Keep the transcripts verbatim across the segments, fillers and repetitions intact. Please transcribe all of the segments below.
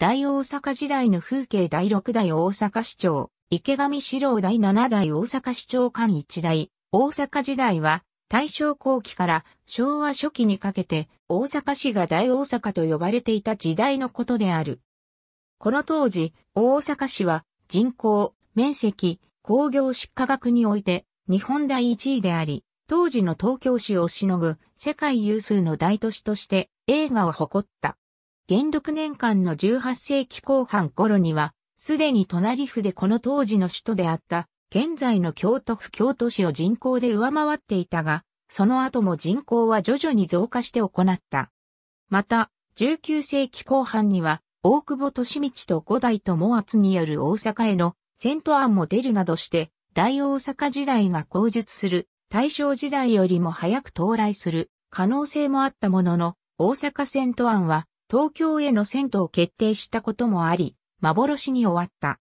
大大阪時代の風景だいろくだい大阪市長、池上四郎だいななだい大阪市長官一代、大阪時代は大正後期から昭和初期にかけて大阪市が大大阪と呼ばれていた時代のことである。この当時、大阪市は人口、面積、工業出荷額において日本だいいちいであり、当時の東京市をしのぐ世界有数の大都市として栄華を誇った。元ろくねんかんのじゅうはっせいきこうはん頃には、すでに隣府でこの当時の首都であった、現在の京都府京都市を人口で上回っていたが、その後も人口は徐々に増加して行った。また、じゅうきゅうせいきこうはんには、大久保利通と五代友厚による大阪への遷都案も出るなどして、大大阪時代が後述する、大正時代よりも早く到来する可能性もあったものの、大阪遷都案は、東京への遷都を決定したこともあり、幻に終わった。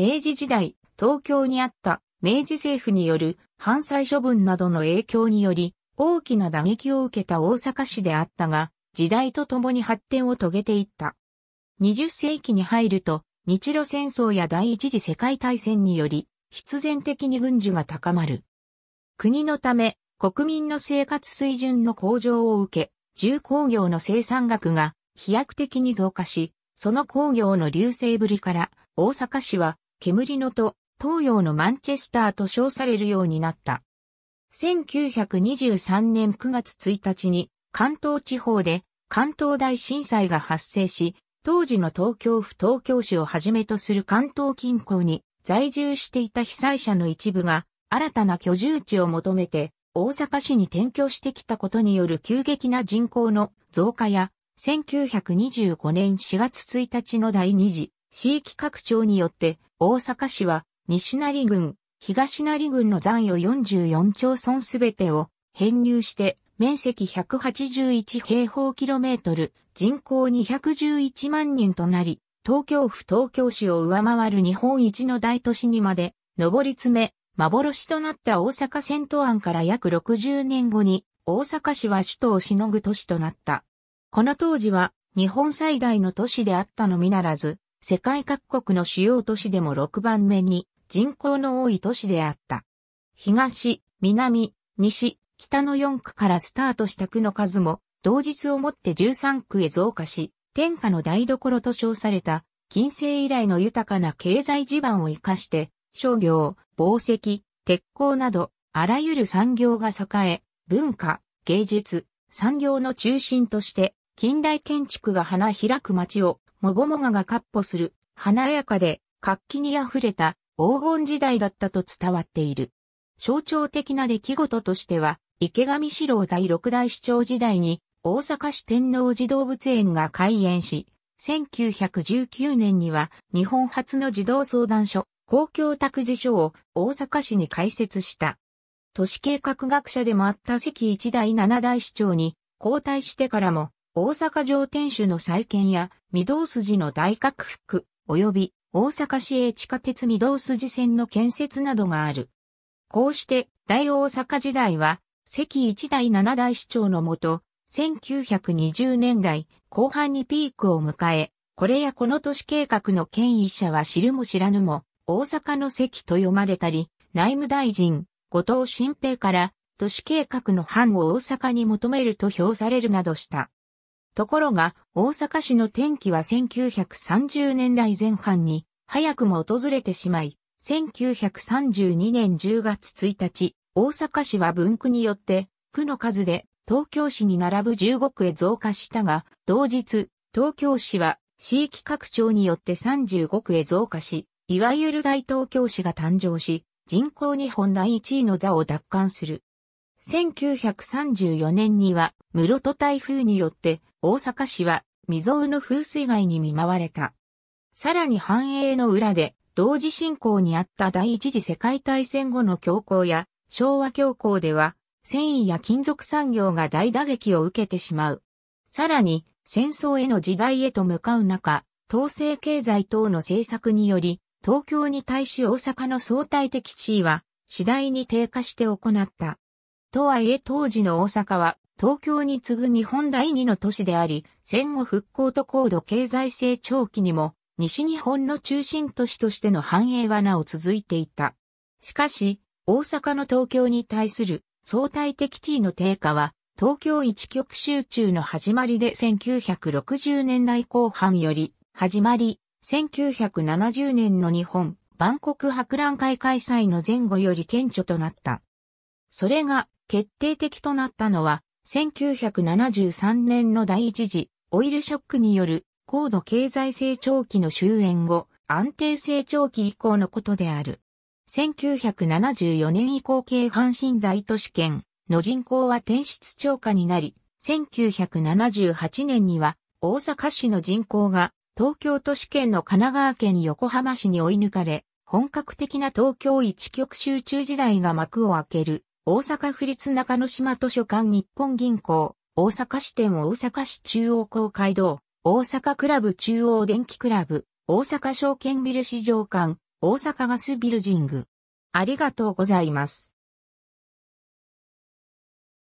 明治時代、東京にあった明治政府による藩債処分などの影響により、大きな打撃を受けた大阪市であったが、時代とともに発展を遂げていった。にじゅっせいきに入ると、日露戦争や第一次世界大戦により、必然的に軍需が高まる。国のため、国民の生活水準の向上を受け、重工業の生産額が、飛躍的に増加し、その工業の隆盛ぶりから、大阪市は、煙の都、東洋のマンチェスターと称されるようになった。せんきゅうひゃくにじゅうさんねんくがつついたちに、関東地方で、関東大震災が発生し、当時の東京府東京市をはじめとする関東近郊に、在住していた被災者の一部が、新たな居住地を求めて、大阪市に転居してきたことによる急激な人口の増加や、せんきゅうひゃくにじゅうごねんしがつついたちの第二次市域拡張によって大阪市は西成郡、東成郡の残余よんじゅうよんちょうそんすべてを編入して面積ひゃくはちじゅういちへいほうキロメートル、人口にひゃくじゅういちまんにんとなり、東京府東京市を上回る日本一の大都市にまで上り詰め、幻となった大阪遷都案から約ろくじゅうねんごに大阪市は首都をしのぐ都市となった。この当時は日本最大の都市であったのみならず、世界各国の主要都市でもろくばんめに人口の多い都市であった。東、南、西、北のよんくからスタートした区の数も、同日をもってじゅうさんくへ増加し、天下の台所と称された、近世以来の豊かな経済地盤を生かして、商業、紡績、鉄鋼など、あらゆる産業が栄え、文化、芸術、産業の中心として、近代建築が花開く街を、もごもがが闊歩する、華やかで、活気に溢れた、黄金時代だったと伝わっている。象徴的な出来事としては、池上四郎だいろくだい市長時代に、大阪市天王寺動物園が開園し、せんきゅうひゃくじゅうきゅうねんには、日本初の児童相談所、公共託児所を大阪市に開設した。都市計画学者でもあった関一だいななだい市長に、交代してからも、大阪城天守の再建や、御堂筋の大拡幅、及び大阪市営地下鉄御堂筋線の建設などがある。こうして、大大阪時代は、関一だいななだい市長のもと、せんきゅうひゃくにじゅうねんだいこうはんにピークを迎え、これやこの都市計画の権威者は知るも知らぬも、大阪の関と読まれたり、内務大臣、後藤新平から、都市計画の範を大阪に求めると評されるなどした。ところが、大阪市の転機はせんきゅうひゃくさんじゅうねんだいぜんはんに早くも訪れてしまい、せんきゅうひゃくさんじゅうにねんじゅうがつついたち、大阪市は分区によって、区の数で東京市に並ぶじゅうごくへ増加したが、同日、東京市は市域拡張によってさんじゅうごくへ増加し、いわゆる大東京市が誕生し、人口日本だいいちいの座を奪還する。せんきゅうひゃくさんじゅうよねんには、室戸台風によって、大阪市は未曾有の風水害に見舞われた。さらに繁栄の裏で、同時進行にあった第一次世界大戦後の恐慌や昭和恐慌では、繊維や金属産業が大打撃を受けてしまう。さらに、戦争への時代へと向かう中、統制経済等の政策により、東京に対し大阪の相対的地位は次第に低下して行った。とはいえ当時の大阪は東京に次ぐ日本だいにの都市であり、戦後復興と高度経済成長期にも西日本の中心都市としての繁栄はなお続いていた。しかし、大阪の東京に対する相対的地位の低下は東京一極集中の始まりでせんきゅうひゃくろくじゅうねんだいこうはんより始まり、せんきゅうひゃくななじゅうねんの日本万国博覧会開催の前後より顕著となった。それが決定的となったのはせんきゅうひゃくななじゅうさんねんの第一次オイルショックによる高度経済成長期の終焉後、安定成長期以降のことである。せんきゅうひゃくななじゅうよねん以降京阪神大都市圏の人口は転出超過になり、せんきゅうひゃくななじゅうはちねんには大阪市の人口が東京都市圏の神奈川県横浜市に追い抜かれ、本格的な東京一極集中時代が幕を開ける。大阪府立中之島図書館日本銀行、大阪支店大阪市中央公会堂、大阪クラブ中央電気クラブ、大阪証券ビル市場館、大阪ガスビルジング。ありがとうございます。